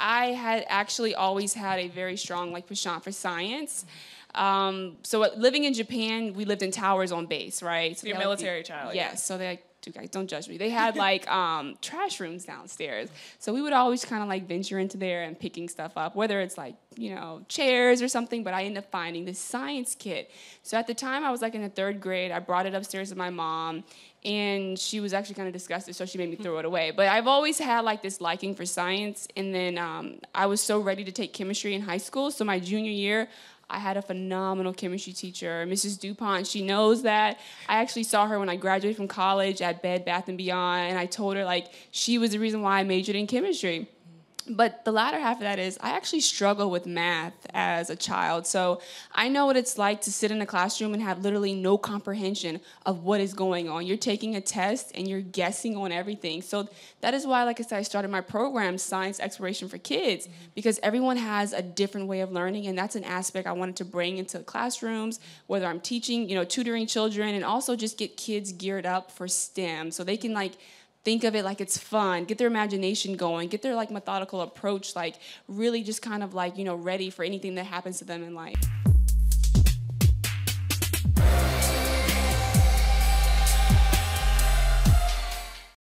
I had actually always had a very strong penchant for science. So living in Japan, we lived in towers on base, right? So you're a military child. Yes. Yeah. So they dude, guys, don't judge me. They had trash rooms downstairs. So we would always kind of venture into there and picking stuff up, whether it's chairs or something, but I ended up finding this science kit. So at the time I was in the 3rd grade. I brought it upstairs to my mom and she was actually kind of disgusted. So she made me throw it away. But I've always had this liking for science. And then I was so ready to take chemistry in high school. So my junior year, I had a phenomenal chemistry teacher, Mrs. DuPont. She knows that. I actually saw her when I graduated from college at Bed, Bath and Beyond, and I told her she was the reason why I majored in chemistry. But the latter half of that is I actually struggle with math as a child. So I know what it's like to sit in a classroom and have literally no comprehension of what is going on. You're taking a test and you're guessing on everything. So that is why, like I said, I started my program, Science Exploration for Kids, because everyone has a different way of learning. And that's an aspect I wanted to bring into classrooms, whether I'm teaching, tutoring children, and also just get kids geared up for STEM so they can think of it like it's fun, get their imagination going, get their methodical approach, really just kind of ready for anything that happens to them in life.